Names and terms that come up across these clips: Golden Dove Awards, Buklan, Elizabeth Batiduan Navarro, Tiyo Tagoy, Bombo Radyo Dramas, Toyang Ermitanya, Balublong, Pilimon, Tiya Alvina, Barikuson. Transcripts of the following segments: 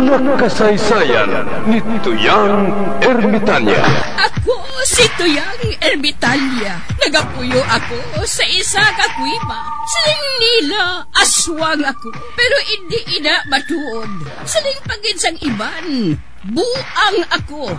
mga kasaysayan ni Toyang Ermitanya. Ako si Toyang Ermitanya. Nagapuyo ako sa isa kakwima. Siling nila aswang ako, pero hindi ina matuod. Siling paginsang iban, buang ako.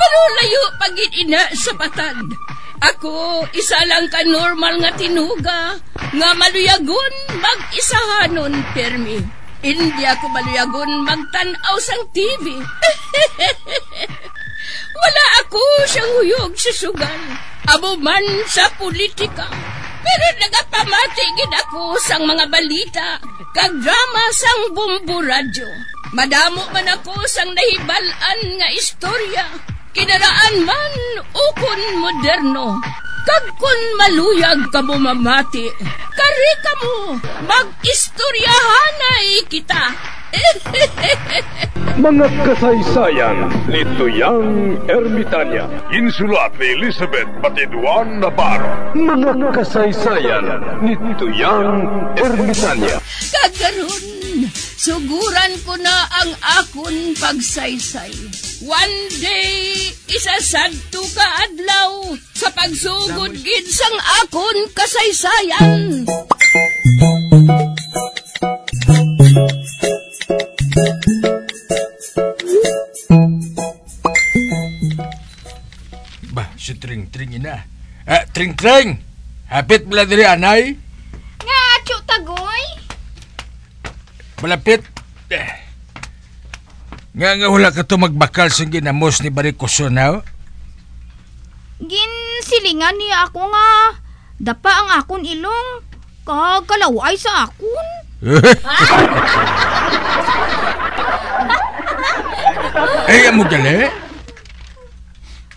Pero layo pagin ina sa batad. Ako, isa lang ka normal nga tinuga, nga maluyagon mag-isahanon, permi. Hindi ako maluyagon magtanaw sang TV. Wala ako siyang huyog sa sugal, abo man sa politika. Pero nagapamatigin ako sang mga balita, kagdrama sang Bombo Radyo. Madamo man ako sang nahibalan nga istorya. Kinaraan man o kun moderno, kag kun maluyag ka mo mamati, kari ka mo, mag-istoryahanay kita. Mga kasaysayan ni Toyang Ermitanya, insulat ni Elizabeth Batiduan Navarro. Mga kasaysayan ni Toyang Ermitanya. Kagaroon, suguran ko na ang akon pagsaysay. One day, isasadto ka adlaw sa pagsugod gid sang akon kasaysayan. Tring-tring ina. Tring-tring! Hapit mula diri, anay. Nga, Tiyo Tagoy. Malapit. Nga wala ka to magbakal sa ginamos ni Barikuson, ha? Ginsilingan niya ako nga. Dapa ang akon ilong. Kagalaway sa akon. Ay, amo gali?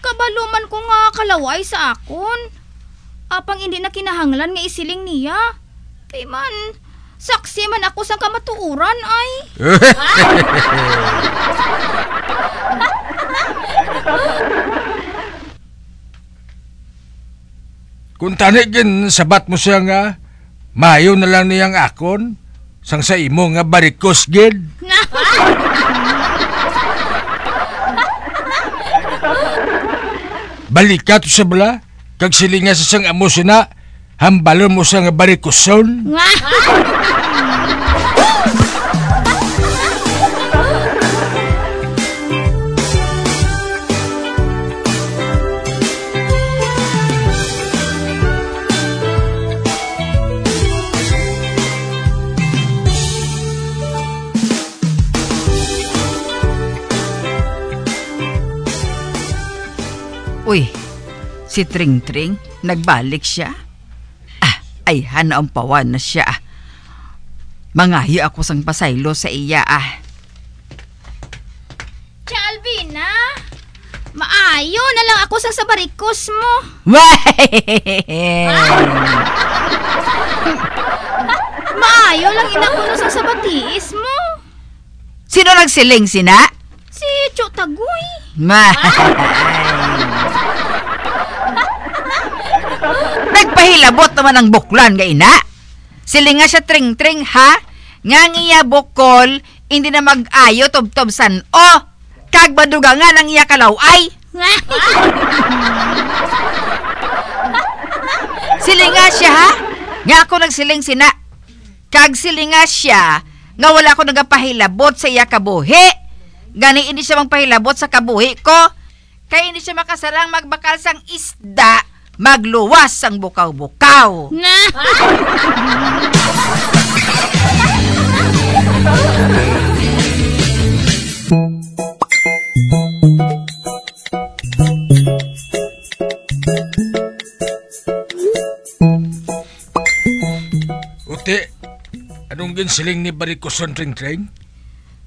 Kabaluman ko nga kalaway sa akon. Apang hindi na kinahanglan nga isiling niya. Kay man, saksi man ako sa kamatuuran ay. Kung tanigin sabat mo siya nga, mayo na lang niyang akon, sang sa imo nga barikos gid. Balika to sa bala, kag silinga sa sang amos na, hambalon mo sa nga Barikuson. Uy, si Tring-Tring, nagbalik siya. Ay, hanaong pawan na siya. Mangahi ako sang pasaylo sa iya, Tiya Alvina, maayo na lang ako sang sabarikos mo. Maayo lang inakuno sang sabatiis mo. Sino nagsiling, sina? Si Tiyo Tagoy. Nagpahilabot naman ang Buklan, gaina. Silinga siya Tring-Tring, ha? Ngangiya bukol, hindi na mag-ayo tubtobsan. O, kagbaduga nga ng iya kalaway. Silinga siya, ha? Nga ako nagsiling sina. Kagsilinga siya, nga wala ko nagapahilabot sa iya kabuhi. Gani hindi siya mang pahilabot sa kabuhi ko. Kaya hindi siya makasarang magbakal sang isda, magluwas sang bukaw-bukaw. Ute, anong ginsiling ni Barikuson, Tring-Tring?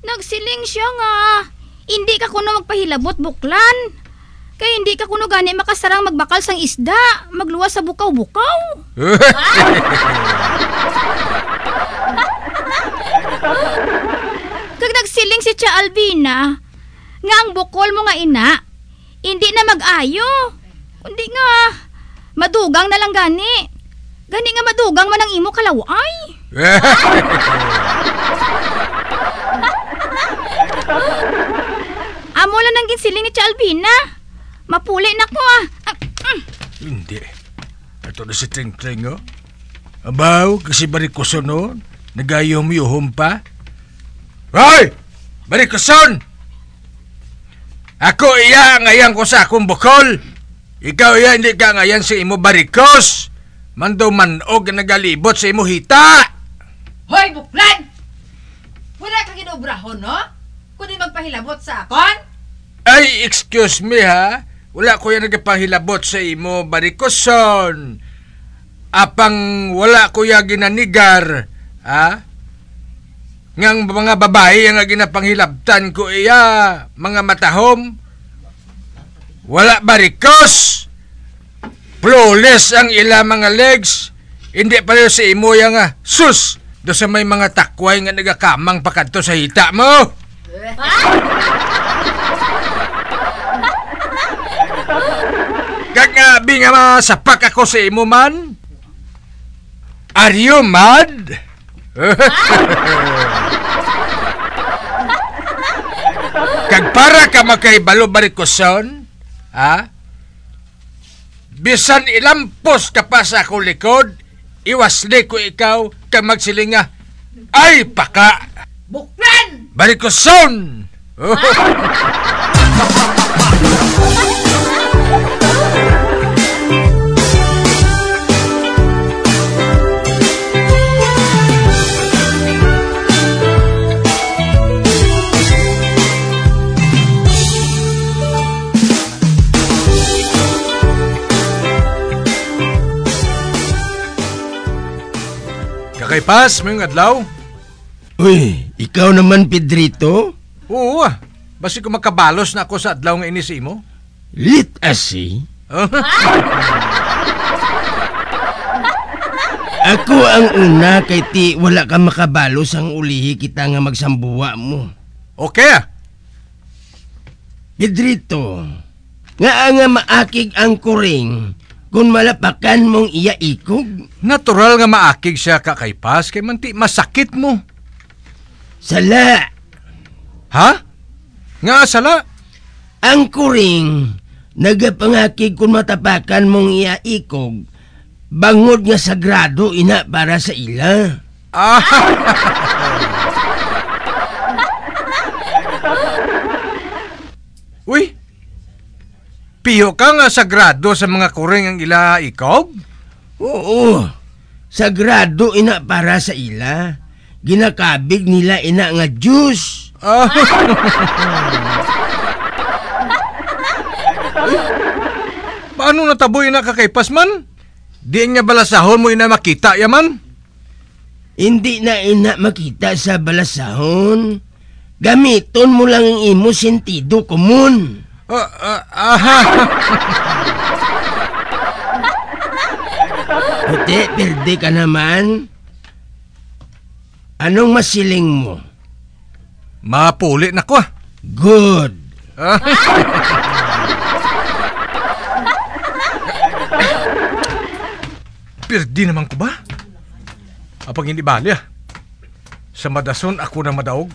Nagsiling siya nga. Hindi ka kuno magpahilabot, Buklan. Kaya hindi ka kuno gani makasarang magbakal sang isda, magluwas sa bukaw-bukaw. Kag nagsiling si Tiya Alvina, nga ang bukol mo nga ina, hindi na mag-ayo. Kundi nga, madugang na lang gani. Gani nga madugang man ang imo kalaway. Alvina, mapuli na ko ah. Hindi. Ito na si Tring-Tring oh. Abaw, kasi Barikuson noon. Nagayom-yuhom pa. Hoy! Barikuson! Ako iya ngayon ko sa akong bukol. Ikaw iya hindi ka ngayon si imo Barikos. Mandumanog na nagalibot sa imo hita. Hoy, Buklan! Wala kang inubrahon, no? Kundi magpahilabot sa akon? Ay, excuse me, ha? Wala ko yan nagpahilabot sa imo, Barikuson. Apang wala ko yan ginanigar, ha? Ngang mga babae ang ginapahilabtan ko iya, mga matahom. Wala, Barikos. Flawless ang ila mga legs. Hindi pareho sa imo yung sus! Do sa may mga takway nga nagakamang pakadto sa hita mo. Kagabi nga masapak ako sa imo man. Are you mad? Kag para ka makaibalo, Barikuson, ha? Bisan ilampos ka pa sa akong likod, iwasli ko ikaw kang magsilinga. Ay, paka! Buklan! Barikuson! Oh. Kay Pas, may adlaw. Uy, ikaw naman, Pedrito? Oo ah. Basi ko makabalos na ako sa adlaw ng inisi mo. Let us see. Ako ang una kay ti wala ka makabalos ang ulihi kita nga magsambuwa mo. Okay ah. Pedrito, nga maakig ang kuring. Kung malapakan mong iya ikog? Natural nga maakig siya ka kay Pas, kay manti masakit mo. Sala. Ha? Nga sala? Ang kuring, nagapangakig kung matapakan mong iya ikog, bangod nga sagrado ina para sa ila. Ah! Uy! Piho ka nga sagrado sa mga kuring ang ila ikaw? Oo. Sagrado ina para sa ila. Ginakabig nila ina nga juice. Oh. Paano nataboy ina kakaipas man? Di niya balasahon mo ina makita yaman? Hindi na ina makita sa balasahon. Gamiton mo lang ang imo sentido komun. Aha! Puti, perde ka naman. Anong masiling mo? Mapuli na ko. Good. Perde naman ko ba? Apang hindi bali ah. Sa madason ako na madaog.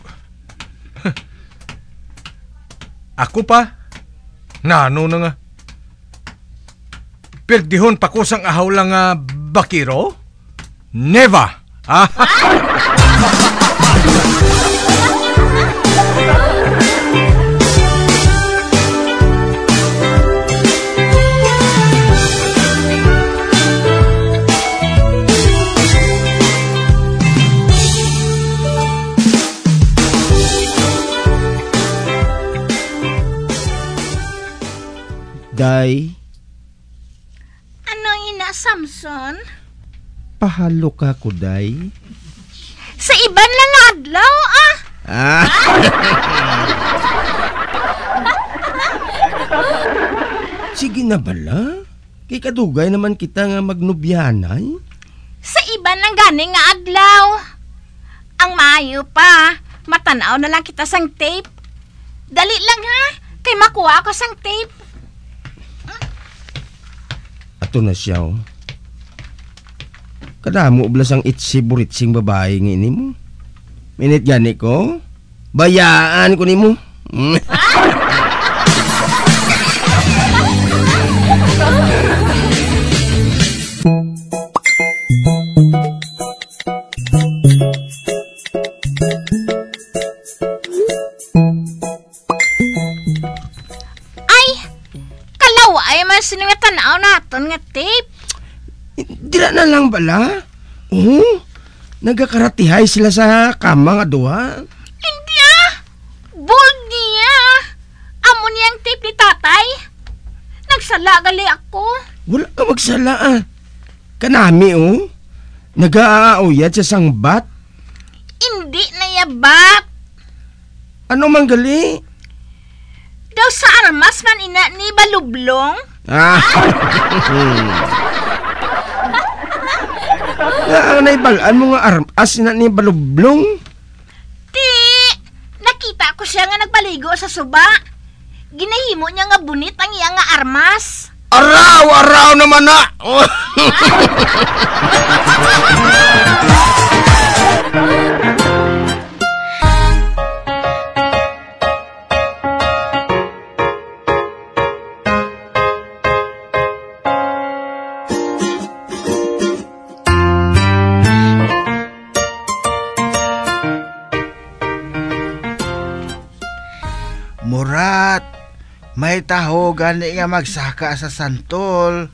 Ako pa. Nano na nga? Perdihon pa ko sang ahaw lang nga bakiro? Never! Ah! Day. Anong ina, Samson? Pahalo ka ko, Day. Sa iban lang adlaw, ah! Ah! Sige na bala. Kay kadugay naman kita nga magnubyanay. Sa iban lang ganing nga adlaw. Ang maayo pa, matanaw na lang kita sang tape. Dali lang ha, kay makuha ako sang tape. Ato na siya, oh. Kadamo ublas ang itsi-buritsing babae ng ini mo. Minit gani ko, bayaan ko ni mo. bala? Oo, nagkakaratihay sila sa kama nga doha. Hindi ah, bold niya. Amo niyang tip ni tatay. Nagsala gali ako. Wala ka magsala ah. Kanami oh, nag-aauyad sa sangbat. Hindi na yabat. Ano mang gali? Daw sa armas man ina ni Balublong. Ah! Ang naibalaan mo nga armas ina ni Balublong? Ti! Nakita ko siya nga nagbaligo sa suba. Ginahimo niya nga bunit ang iya nga armas. Araw! Araw naman na! Murat, may taho gani nga magsaka sa santol.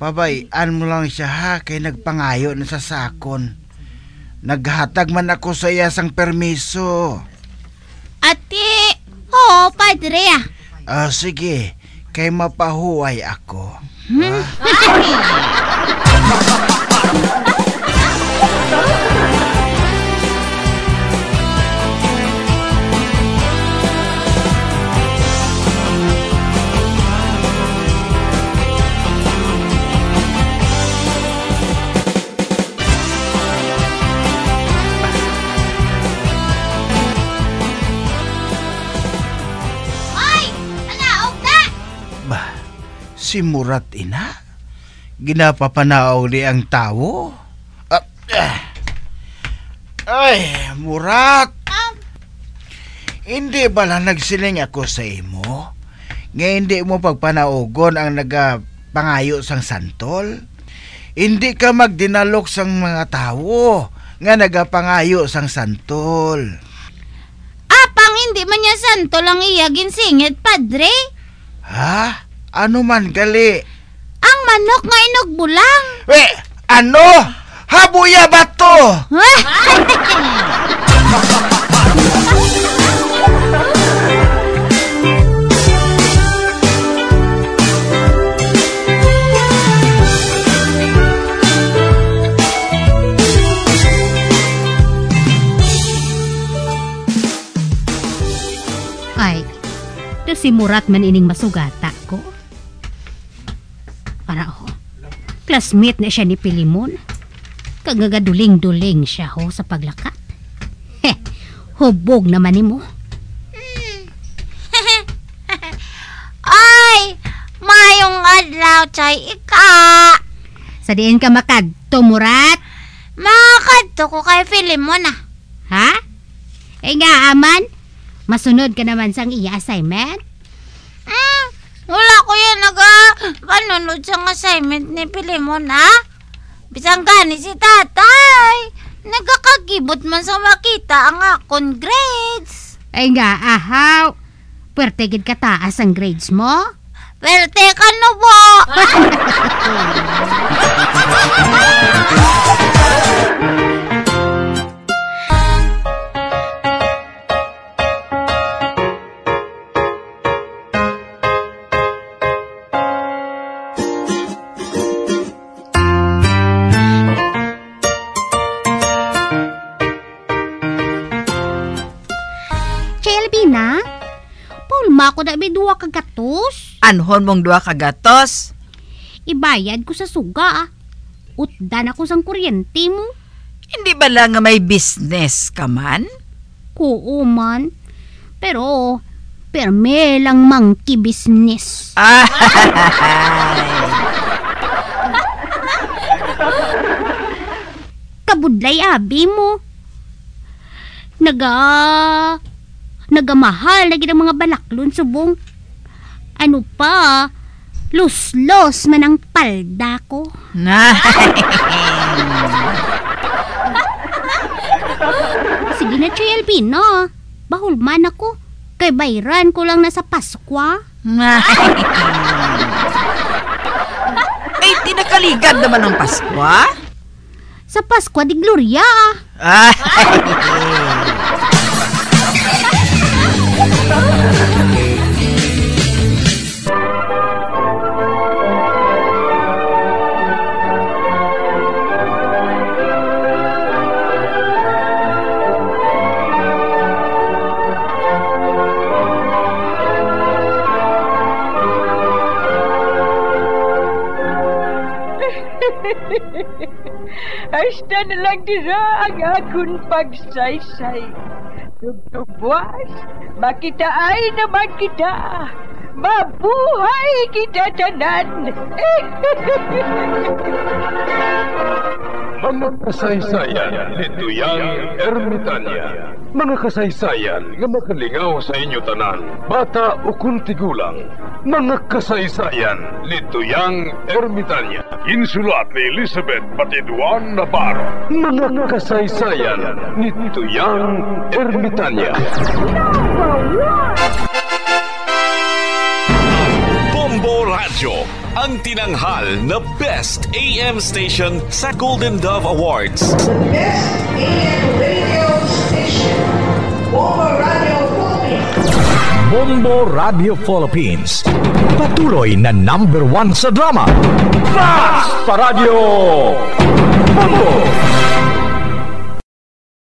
Pabayaan mo lang siya ha, kay nagpangayo na sa sakon. Naghatag man ako sa iyasang permiso. Ate, oo padre ah. Ah, sige, kay mapahuway ako. Si Murat ina, ginapapanawli ang tao. Ay, Murat! Hindi bala nagsiling ako sa imo? Nga hindi mo pagpanaogon ang nagapangayo sang santol? Hindi ka magdinalok sang mga tao nga nagapangayo sang santol. Apang hindi man niya santol ang iyagin singit, padre? Ha? Ano man gali? Ang manok nga inugbulang. We, ano? Habuya ba to? Ay, ito si Murat man ining masugata ko. Classmate na siya ni Pilimon. Kagagaduling-duling siya ho sa paglakat. Heh, hubog naman ni mo. Ay, mayong adlaw chay ika. Sa diin ka makadto, Murat? Makadto ko kay Pilimon ah. Ha? Eh nga, aman, masunod ka naman sang iya assignment? Wala ko yan nag-panunod sa assignment ni Pilimon, ha? Bisang gani si tatay, nagkakagibot man sa makita ang akong grades. Ay nga, ahaw, pwerte gid kataas ang grades mo? Pwerte ka no po! Ako na may duwa kagatos. Anhon mong duwa kagatos? Ibayad ko sa suga ah. Utdan ako sang kuryente mo. Hindi ba lang may business ka man? Oo man. Pero, perme lang monkey business. Kabudlay abi mo. Nagamahal lagi ng mga balaklon subong. Ano pa? Los-los man ang palda ko. Sige na, Tiya Alvina. Bahol man ako. Kay bayran ko lang nasa Paskwa. Ay, tinaka Paligad naman ang Pasko, ha? Sa Pasko, di Gloria. Ah. Hasta na lang dira ang akong pagsaysay. Tugtubuas, makita ay naman kita. Mabuhay kita tanan. Mga kasaysayan ni Toyang Ermitanya. Mga kasaysayan nga makalingaw sa inyo tanan, bata o kuntigulang. Mga kasaysayan ni Toyang Ermitanya. Insulat ni Elizabeth Batiduan Navarro. Mga kasaysayan ni Toyang Ermitanya. Bombo Radyo, ang tinanghal na Best AM Station sa Golden Dove Awards. The Best AM Radio Station, Bombo Radyo Philippines. Bombo Radyo Philippines, patuloy na #1 sa drama. Basta Radio Bombo!